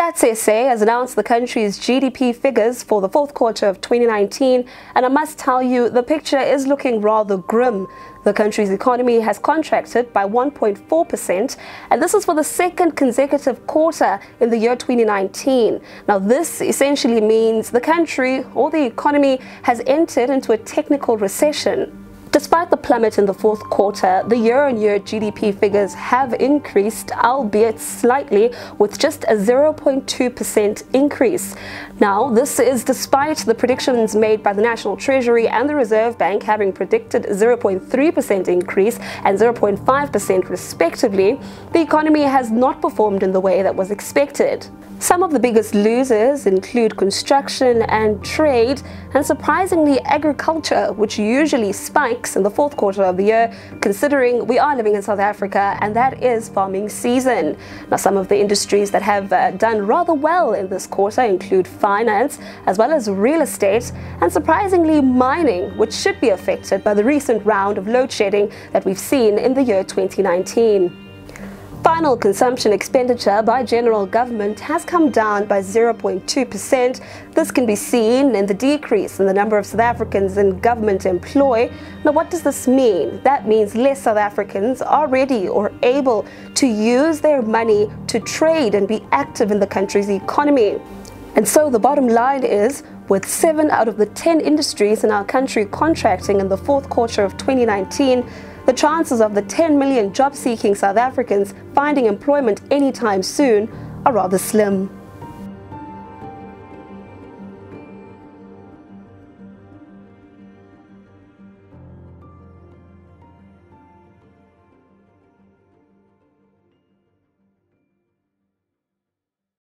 Stats SA has announced the country's GDP figures for the fourth quarter of 2019, and I must tell you, the picture is looking rather grim. The country's economy has contracted by 1.4%, and this is for the second consecutive quarter in the year 2019. Now, this essentially means the country or the economy has entered into a technical recession. Despite the plummet in the fourth quarter, the year-on-year GDP figures have increased, albeit slightly, with just a 0.2% increase. Now, this is despite the predictions made by the National Treasury and the Reserve Bank having predicted 0.3% increase and 0.5% respectively. The economy has not performed in the way that was expected. Some of the biggest losers include construction and trade, and surprisingly agriculture, which usually spikes in the fourth quarter of the year, considering we are living in South Africa and that is farming season. Now, some of the industries that have done rather well in this quarter include finance as well as real estate, and surprisingly mining, which should be affected by the recent round of load shedding that we've seen in the year 2019. Final consumption expenditure by general government has come down by 0.2%. This can be seen in the decrease in the number of South Africans in government employ. Now, what does this mean? That means less South Africans are ready or able to use their money to trade and be active in the country's economy. And so the bottom line is, with 7 out of the 10 industries in our country contracting in the fourth quarter of 2019, the chances of the 10 million job-seeking South Africans finding employment anytime soon are rather slim.